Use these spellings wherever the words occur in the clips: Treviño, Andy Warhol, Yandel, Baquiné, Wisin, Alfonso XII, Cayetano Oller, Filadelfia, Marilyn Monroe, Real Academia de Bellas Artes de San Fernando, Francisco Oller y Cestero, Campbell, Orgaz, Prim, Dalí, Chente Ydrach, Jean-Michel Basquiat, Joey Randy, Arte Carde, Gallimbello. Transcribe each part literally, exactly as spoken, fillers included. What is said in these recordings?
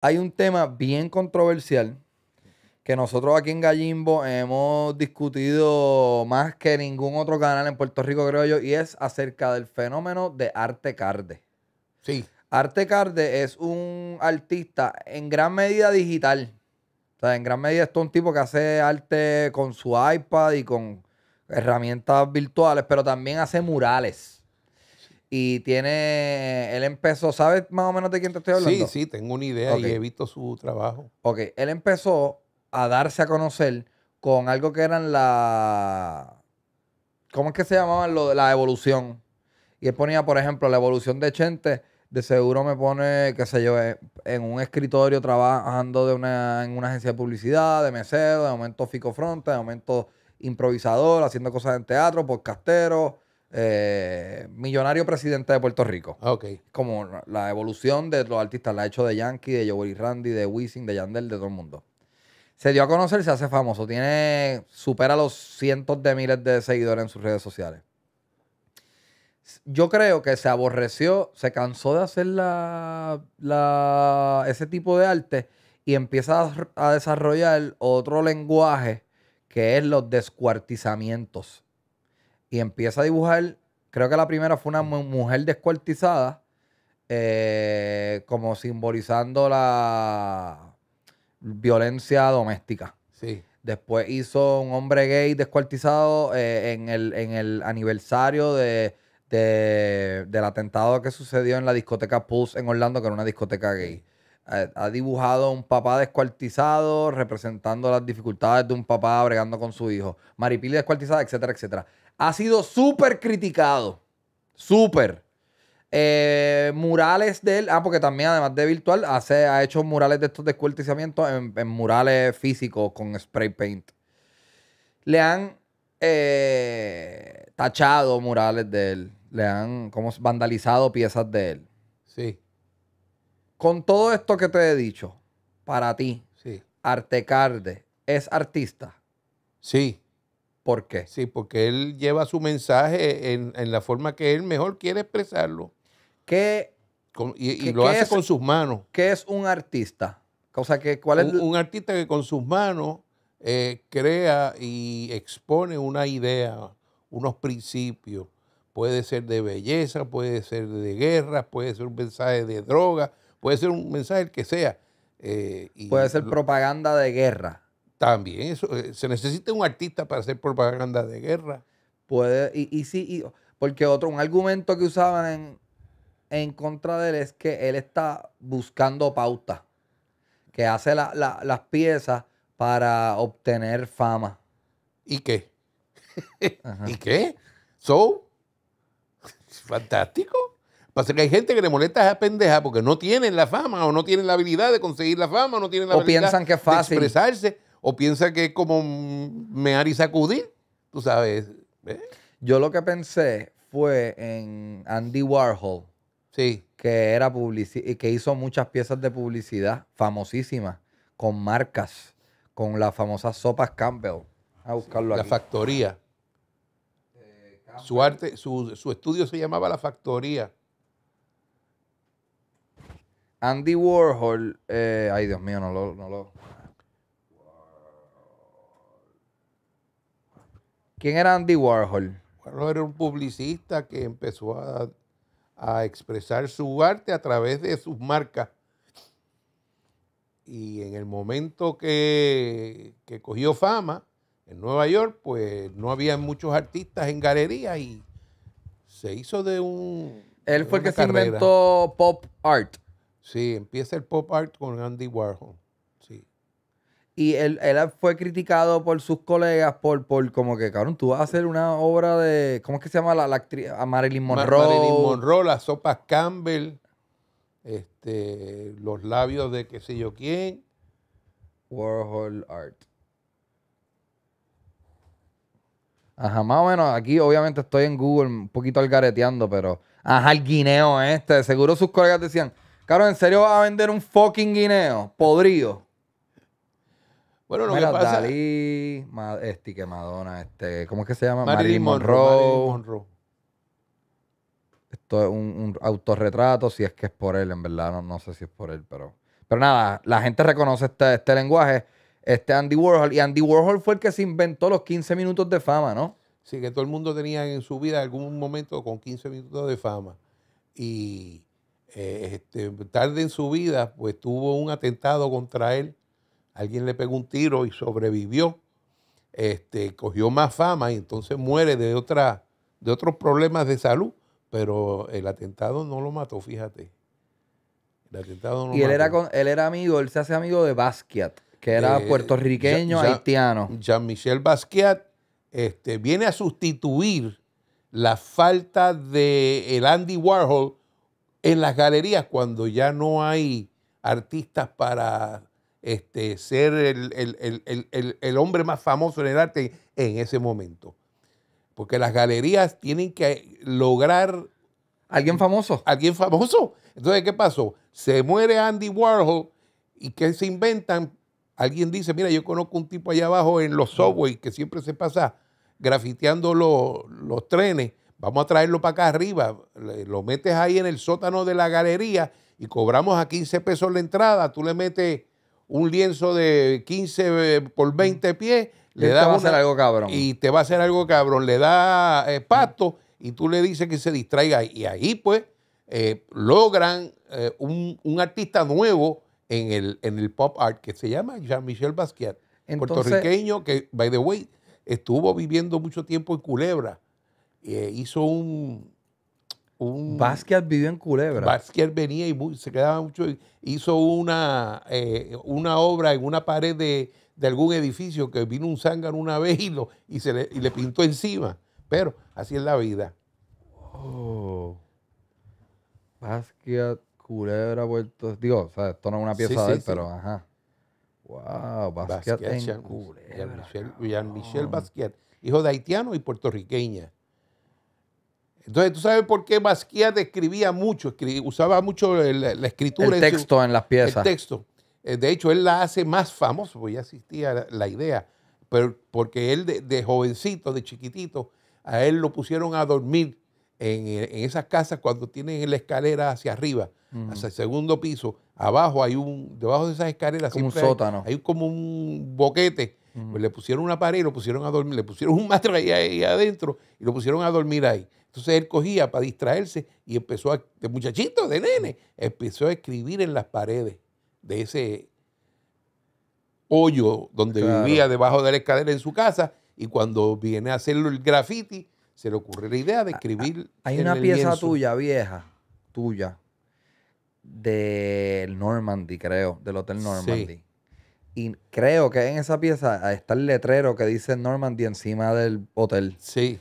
hay un tema bien controversial que nosotros aquí en Gallimbo hemos discutido más que ningún otro canal en Puerto Rico, creo yo, y es acerca del fenómeno de Arte Carde. Sí. Arte Carde es un artista en gran medida digital. O sea, en gran medida es todo un tipo que hace arte con su iPad y con herramientas virtuales, pero también hace murales. Y tiene... Él empezó... ¿Sabes más o menos de quién te estoy hablando? Sí, sí, tengo una idea okay. y he visto su trabajo. Ok. Él empezó a darse a conocer con algo que eran la... ¿Cómo es que se llamaban? Lo de la evolución. Y él ponía, por ejemplo, la evolución de Chente. De seguro me pone, qué sé yo, en un escritorio trabajando de una, en una agencia de publicidad, de mesero, de momento fico fronte, de momento improvisador, haciendo cosas en teatro, podcastero, eh, millonario presidente de Puerto Rico. Ok. Como la evolución de los artistas, la ha hecho de Yankee, de Joey Randy, de Wisin, de Yandel, de todo el mundo. Se dio a conocer, se hace famoso, tiene, supera los cientos de miles de seguidores en sus redes sociales. Yo creo que se aborreció, se cansó de hacer la, la, ese tipo de arte y empieza a, a desarrollar otro lenguaje que es los descuartizamientos. Y empieza a dibujar, creo que la primera fue una mujer descuartizada, eh, como simbolizando la violencia doméstica. Sí. Después hizo un hombre gay descuartizado eh, en, el, en el aniversario de... De, del atentado que sucedió en la discoteca Pulse en Orlando, que era una discoteca gay. Ha, ha dibujado un papá descuartizado representando las dificultades de un papá bregando con su hijo. Maripili descuartizada, etcétera, etcétera. Ha sido súper criticado. Súper. Eh, murales de él. Ah, porque también, además de virtual, hace, ha hecho murales de estos descuartizamientos en, en murales físicos con spray paint. Le han eh, tachado murales de él. Le han como vandalizado piezas de él. Sí. Con todo esto que te he dicho, para ti, sí, Arte Carde es artista. Sí. ¿Por qué? Sí, porque él lleva su mensaje en, en la forma que él mejor quiere expresarlo. ¿Qué, con, y, y que, lo ¿qué hace es, con sus manos. ¿Qué es un artista? O sea, que, ¿cuál es? Un, un artista que con sus manos eh, crea y expone una idea, unos principios. Puede ser de belleza, puede ser de guerra, puede ser un mensaje de droga, puede ser un mensaje que sea. Eh, y puede ser lo, propaganda de guerra. También, eso, eh, se necesita un artista para hacer propaganda de guerra. Puede, y, y sí, y, porque otro, un argumento que usaban en, en contra de él es que él está buscando pauta, que hace la, la, las piezas para obtener fama. ¿Y qué? Ajá. ¿Y qué? So... Fantástico. Pasa que hay gente que le molesta a esa pendeja porque no tienen la fama o no tienen la habilidad de conseguir la fama o no tienen la o habilidad piensan que es fácil. de expresarse o piensan que es como mear y sacudir. Tú sabes. ¿Eh? Yo lo que pensé fue en Andy Warhol. Sí. Que, era publici que hizo muchas piezas de publicidad famosísimas con marcas, con las famosas sopas Campbell. A buscarlo sí, aquí. La factoría. Su arte, su, su estudio se llamaba La Factoría. Andy Warhol, eh, ay Dios mío, no lo, no lo. ¿Quién era Andy Warhol? Warhol era un publicista que empezó a, a expresar su arte a través de sus marcas. Y en el momento que, que cogió fama en Nueva York, pues no había muchos artistas en galerías y se hizo de un... Él fue el que se inventó pop art. Sí, empieza el pop art con Andy Warhol. Sí. Y él, él fue criticado por sus colegas por, por como que, cabrón, tú vas a hacer una obra de... ¿Cómo es que se llama la, la actriz? A Marilyn Monroe. Marilyn Monroe, las sopas Campbell, este, los labios de qué sé yo quién. Warhol Art. Ajá, más o menos. Aquí obviamente estoy en Google un poquito algareteando, pero... Ajá, el guineo este. Seguro sus colegas decían, cabrón, ¿en serio vas a vender un fucking guineo? Podrido. Bueno, lo Mira, que pasa... Dalí, este, que Madonna, este... ¿Cómo es que se llama? Marilyn Monroe. Monroe. Marilyn Monroe. Esto es un, un autorretrato, si es que es por él, en verdad. No, no sé si es por él, pero... Pero nada, la gente reconoce este, este lenguaje. Este Andy Warhol. Y Andy Warhol fue el que se inventó los quince minutos de fama, ¿no? Sí, que todo el mundo tenía en su vida algún momento con quince minutos de fama. Y eh, este, tarde en su vida, pues tuvo un atentado contra él. Alguien le pegó un tiro y sobrevivió. Este, cogió más fama y entonces muere de, otra, de otros problemas de salud. Pero el atentado no lo mató, fíjate. El atentado no y lo él, mató. Era con, él era amigo, él se hace amigo de Basquiat, que era eh, puertorriqueño, Jean, haitiano. Jean-Michel Basquiat este, viene a sustituir la falta de el Andy Warhol en las galerías cuando ya no hay artistas para este, ser el, el, el, el, el, el hombre más famoso en el arte en ese momento. Porque las galerías tienen que lograr... ¿Alguien famoso? ¿Alguien famoso? Entonces, ¿qué pasó? Se muere Andy Warhol y ¿qué se inventan? Alguien dice, mira, yo conozco un tipo allá abajo en los subways que siempre se pasa grafiteando lo, los trenes. Vamos a traerlo para acá arriba. Lo metes ahí en el sótano de la galería y cobramos a quince pesos la entrada. Tú le metes un lienzo de quince por veinte pies. Le das te va una, a hacer algo cabrón. Y te va a hacer algo cabrón. Le da eh, pasto y tú le dices que se distraiga. Y ahí pues eh, logran eh, un, un artista nuevo en el, en el pop art, que se llama Jean-Michel Basquiat, entonces, puertorriqueño, que, by the way, estuvo viviendo mucho tiempo en Culebra. Eh, hizo un, un... Basquiat vivió en Culebra. Basquiat venía y se quedaba mucho. Hizo una, eh, una obra en una pared de, de algún edificio que vino un zángano una vez y, lo, y, se le, y le pintó encima. Pero así es la vida. Oh. Basquiat... Culebra, Puerto... Digo, o sea, esto no es una pieza sí, sí, de él, sí. pero ajá. Wow, Basquiat, Basquiat en Culebra. Jean-Michel Basquiat, hijo de haitiano y puertorriqueña. Entonces, ¿tú sabes por qué Basquiat escribía mucho? Escribía, usaba mucho la, la escritura. El texto en, su, en las piezas. El texto. De hecho, él la hace más famoso, porque ya existía la, la idea. Pero porque él de, de jovencito, de chiquitito, a él lo pusieron a dormir en, en esas casas cuando tienen la escalera hacia arriba. Uh-huh. Hasta el segundo piso, abajo hay un, debajo de esas escaleras como un sótano. Hay, hay como un boquete. Uh-huh. Pues le pusieron una pared y lo pusieron a dormir, le pusieron un matra ahí, ahí adentro y lo pusieron a dormir ahí. Entonces él cogía para distraerse y empezó a, de muchachito, de nene, empezó a escribir en las paredes de ese hoyo donde claro. vivía debajo de la escalera en su casa y cuando viene a hacerlo el graffiti, se le ocurre la idea de escribir. Hay en una el pieza lienzo. tuya, vieja, tuya. Del Normandy, creo, del Hotel Normandy. Sí. Y creo que en esa pieza está el letrero que dice Normandy encima del hotel. Sí.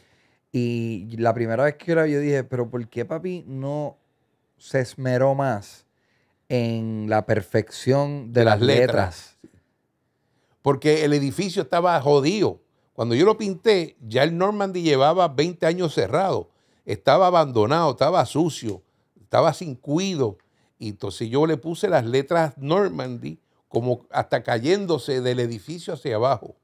Y la primera vez que yo la vi, yo dije, pero ¿por qué papi no se esmeró más en la perfección de, de las, las letras? letras? Porque el edificio estaba jodido. Cuando yo lo pinté, ya el Normandy llevaba veinte años cerrado. Estaba abandonado, estaba sucio, estaba sin cuido. Y entonces yo le puse las letras Normandy como hasta cayéndose del edificio hacia abajo.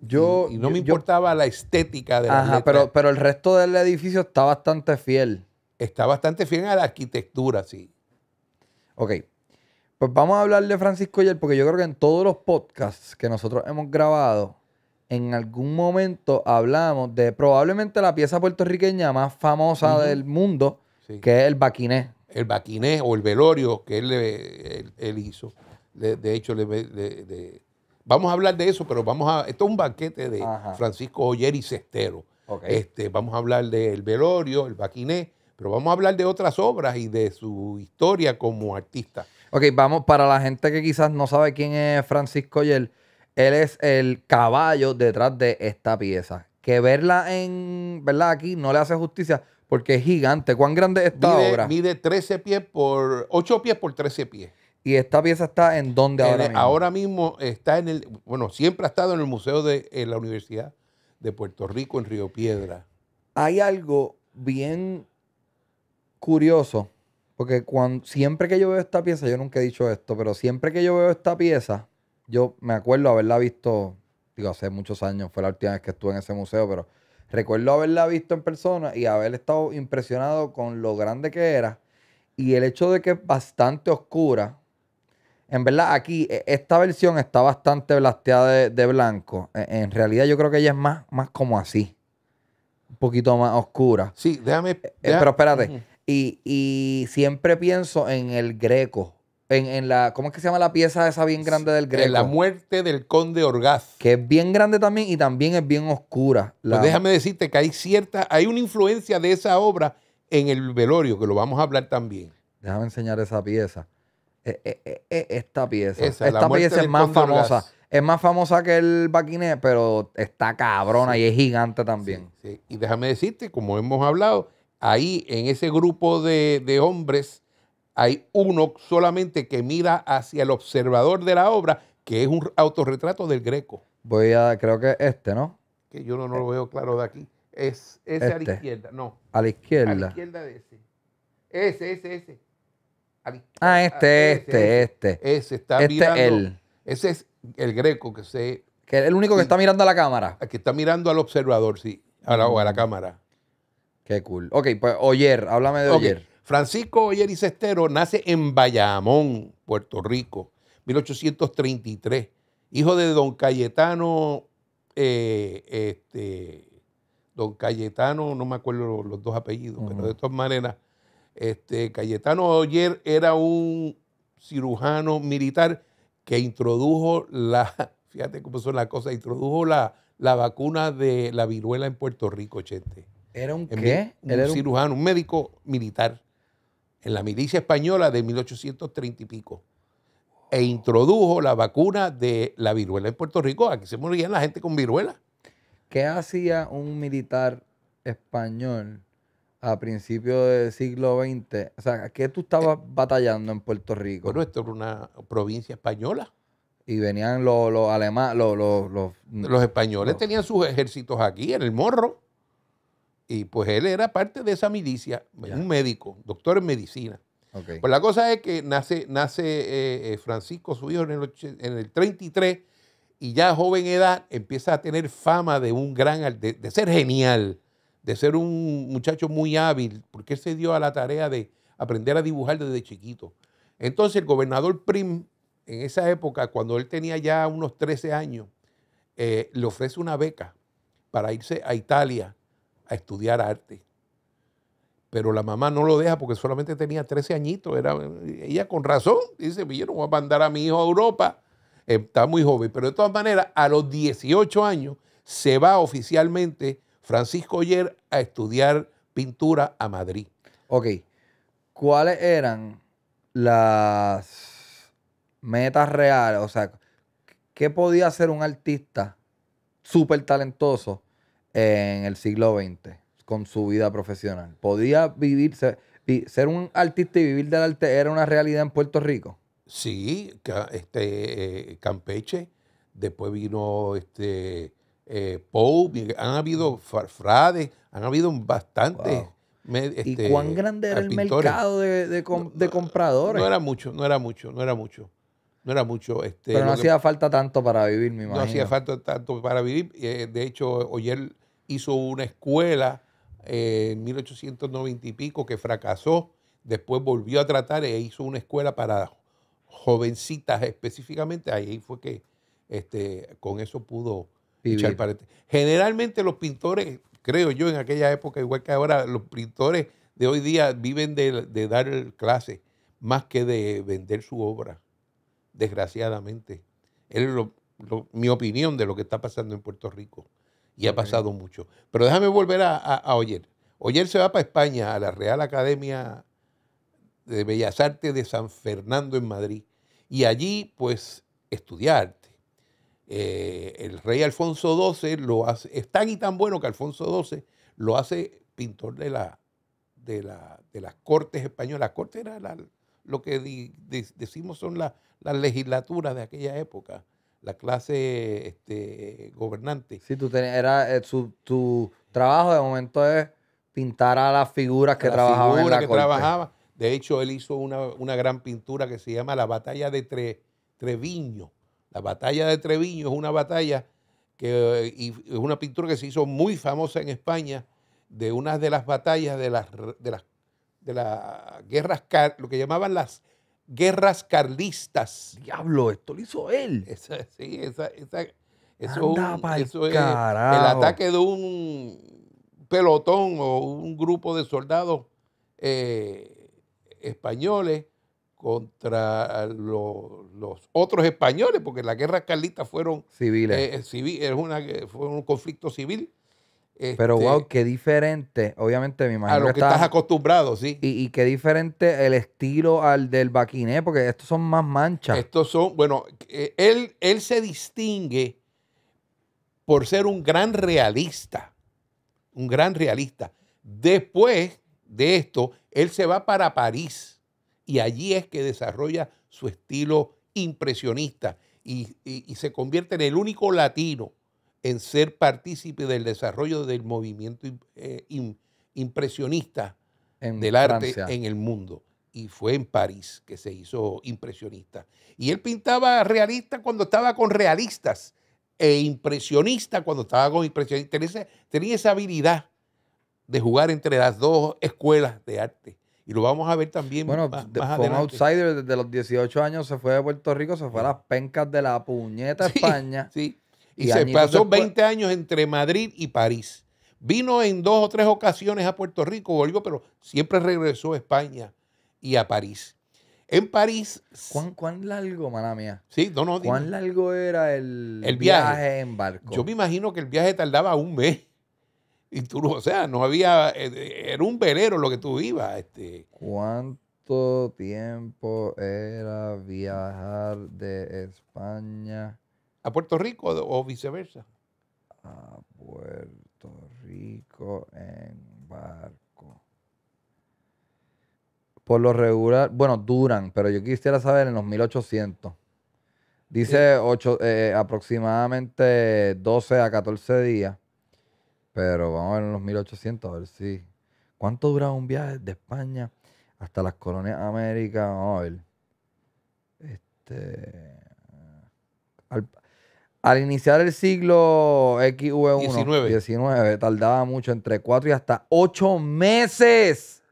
Yo, y, y no yo, me importaba yo, la estética de la ajá, letra. Pero, pero el resto del edificio está bastante fiel. Está bastante fiel a la arquitectura, sí. Ok. Pues vamos a hablar de Francisco Oller, porque yo creo que en todos los podcasts que nosotros hemos grabado, en algún momento hablamos de probablemente la pieza puertorriqueña más famosa uh-huh. del mundo, sí. que es el Baquiné. El Baquiné o el velorio que él, él, él hizo. De, de hecho, le, le, de, vamos a hablar de eso, pero vamos a... Esto es un banquete de Ajá. Francisco Oller y Cestero. Okay. Este, vamos a hablar del velorio, el Baquiné, pero vamos a hablar de otras obras y de su historia como artista. Ok, vamos, para la gente que quizás no sabe quién es Francisco Oller, él es el caballo detrás de esta pieza. Que verla en... ¿Verdad? Aquí no le hace justicia... Porque es gigante. ¿Cuán grande es esta mide, obra? Mide trece pies por... ocho pies por trece pies. ¿Y esta pieza está en dónde en ahora el, mismo? Ahora mismo está en el... Bueno, siempre ha estado en el Museo de en la Universidad de Puerto Rico, en Río Piedra. Hay algo bien curioso. Porque cuando, siempre que yo veo esta pieza, yo nunca he dicho esto, pero siempre que yo veo esta pieza, yo me acuerdo haberla visto, digo, hace muchos años, fue la última vez que estuve en ese museo, pero... Recuerdo haberla visto en persona y haber estado impresionado con lo grande que era y el hecho de que es bastante oscura. En verdad, aquí, esta versión está bastante blasteada de, de blanco. En realidad, yo creo que ella es más, más como así. Un poquito más oscura. Sí, déjame... Eh, déjame. Pero espérate. Uh-huh. y, y siempre pienso en el Greco. En, en la... ¿Cómo es que se llama la pieza esa bien grande del Greco? En La Muerte del Conde Orgaz. Que es bien grande también y también es bien oscura. La... Pues déjame decirte que hay cierta... Hay una influencia de esa obra en el velorio, que lo vamos a hablar también. Déjame enseñar esa pieza. Esta pieza. Esa, esta pieza es más famosa. Orgaz. Es más famosa que el Baquiné, pero está cabrona, sí, y es gigante también. Sí, sí. Y déjame decirte, como hemos hablado, ahí en ese grupo de, de hombres hay uno solamente que mira hacia el observador de la obra, que es un autorretrato del Greco. Voy a, creo que este, ¿no? Que yo no, no lo veo claro de aquí. Es ese este. A la izquierda, no. A la izquierda. A la izquierda de ese. Ese, ese, ese. Ah, este, este, este. Ese está mirando. Él. Ese es el Greco que se... Que es el único que está mirando a la cámara. Que está mirando al observador, sí. A la, a la cámara. Qué cool. Ok, pues Oller, háblame de Oller. Okay. Francisco Oller y Cestero nace en Bayamón, Puerto Rico, mil ochocientos treinta y tres. Hijo de don Cayetano... Eh, este, don Cayetano, no me acuerdo los dos apellidos, uh-huh, pero de todas maneras... Este, Cayetano Oller era un cirujano militar que introdujo la, fíjate cómo son las cosas, introdujo la, la vacuna de la viruela en Puerto Rico, Chete. ¿Era un en qué? Un, ¿Era un cirujano, un... un médico militar en la milicia española de mil ochocientos treinta y pico. E introdujo la vacuna de la viruela en Puerto Rico. Aquí se morían la gente con viruela. ¿Qué hacía un militar español a principios del siglo veinte? O sea, ¿qué tú estabas batallando en Puerto Rico? Bueno, esto era una provincia española. Y venían los, los alemanes, los, los, los... Los españoles los... tenían sus ejércitos aquí, en el Morro. Y pues él era parte de esa milicia, ya, un médico, doctor en medicina. Okay. Pues la cosa es que nace, nace eh, Francisco, su hijo, en el, en el treinta y tres, y ya a joven edad empieza a tener fama de un gran... de, de ser genial, de ser un muchacho muy hábil, porque él se dio a la tarea de aprender a dibujar desde chiquito. Entonces el gobernador Prim, en esa época, cuando él tenía ya unos trece años, eh, le ofrece una beca para irse a Italia a estudiar arte. Pero la mamá no lo deja porque solamente tenía trece añitos. Era, ella con razón dice, yo no voy a mandar a mi hijo a Europa. Eh, está muy joven. Pero de todas maneras, a los dieciocho años se va oficialmente Francisco Oller a estudiar pintura a Madrid. Ok. ¿Cuáles eran las metas reales? O sea, ¿qué podía hacer un artista súper talentoso en el siglo veinte con su vida profesional? ¿Podía vivir, ser, ser un artista y vivir del arte era una realidad en Puerto Rico? Sí, este, eh, Campeche, después vino este... Eh, Pope, han habido frades, han habido bastantes. Wow. Med, este, ¿Y cuán grande era el mercado de, de, com, de compradores? No, no era mucho, no era mucho, no era mucho. No era mucho. Este, Pero no hacía que, falta tanto para vivir, me imagino. No hacía falta tanto para vivir. Eh, de hecho, Oller hizo una escuela eh, en mil ochocientos noventa y pico que fracasó. Después volvió a tratar e hizo una escuela para jovencitas específicamente. Ahí fue que este, con eso pudo... Generalmente los pintores, creo yo, en aquella época, igual que ahora, los pintores de hoy día viven de, de dar clases más que de vender su obra, desgraciadamente. Es lo, lo, mi opinión de lo que está pasando en Puerto Rico. Y ha pasado okay. mucho. Pero déjame volver a, a, a Oller. Oller se va para España, a la Real Academia de Bellas Artes de San Fernando en Madrid. Y allí, pues, estudiar. Eh, el rey Alfonso doce lo hace, es tan y tan bueno que Alfonso doce lo hace pintor de, la, de, la, de las cortes españolas. Las cortes era la, lo que di, de, decimos son la, las legislaturas de aquella época, la clase este, gobernante. Sí, tú tenías, era, eh, su, tu trabajo de momento es pintar a las figuras que trabajaban en la corte. Trabajaba. De hecho, él hizo una, una gran pintura que se llama La Batalla de Tre, Treviño. La batalla de Treviño es una batalla que y es una pintura que se hizo muy famosa en España, de una de las batallas de las, de las de las guerras, lo que llamaban las guerras carlistas. Diablo, esto lo hizo él. Esa, sí, esa, esa, eso, un, eso es el ataque de un pelotón o un grupo de soldados eh, españoles contra los, los otros españoles, porque las guerras carlistas fueron civiles. Eh, civil, es una, fue un conflicto civil. Este, Pero wow, qué diferente, obviamente me imagino. A lo que, que estás, estás acostumbrado, sí. Y, y qué diferente el estilo al del Basquiat, porque estos son más manchas. Estos son, bueno, él, él se distingue por ser un gran realista, un gran realista. Después de esto, él se va para París y allí es que desarrolla su estilo impresionista y, y, y se convierte en el único latino en ser partícipe del desarrollo del movimiento eh, in, impresionista en del Francia. Arte en el mundo. Y fue en París que se hizo impresionista. Y él pintaba realista cuando estaba con realistas e impresionista cuando estaba con impresionistas. Tenía esa, tenía esa habilidad de jugar entre las dos escuelas de arte. Y lo vamos a ver también bueno, más, de, más fue un outsider. Desde los dieciocho años se fue de Puerto Rico, se fue a las pencas de la puñeta sí, España. Sí. Y, y se pasó después... veinte años entre Madrid y París. Vino en dos o tres ocasiones a Puerto Rico, volvió, pero siempre regresó a España y a París. En París... ¿Cuán, cuán largo, maná mía? Sí, no, no. ¿Cuán dime. largo era el, el viaje. viaje en barco? Yo me imagino que el viaje tardaba un mes. Y tú, o sea, no había... Era un velero lo que tú ibas. Este. ¿Cuánto tiempo era viajar de España... ¿A Puerto Rico o viceversa? A Puerto Rico en barco. Por lo regular, bueno, duran, pero yo quisiera saber en los mil ochocientos. Dice ocho, eh, aproximadamente doce a catorce días, pero vamos a ver en los mil ochocientos, a ver si... ¿Cuánto dura un viaje de España hasta las colonias América? Vamos a ver. Este... Al... Al iniciar el siglo diecinueve, tardaba mucho, entre cuatro y hasta ocho meses.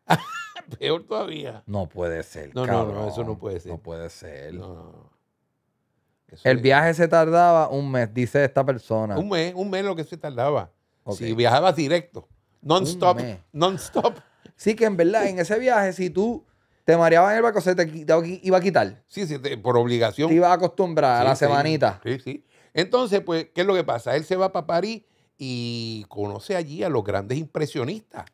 Peor todavía. No puede ser, no, cabrón. No, no, eso no puede ser. No puede ser. No, no. El es... viaje se tardaba un mes, dice esta persona. Un mes, un mes lo que se tardaba. Okay. Si viajabas directo, non-stop, non-stop. Sí, que en verdad, en ese viaje, si tú... Te mareaba en el barco, se te, te iba a quitar. Sí, sí, te, por obligación. Te iba a acostumbrar sí, a la sí, semanita. Sí, sí. Entonces, pues, ¿qué es lo que pasa? Él se va para París y conoce allí a los grandes impresionistas.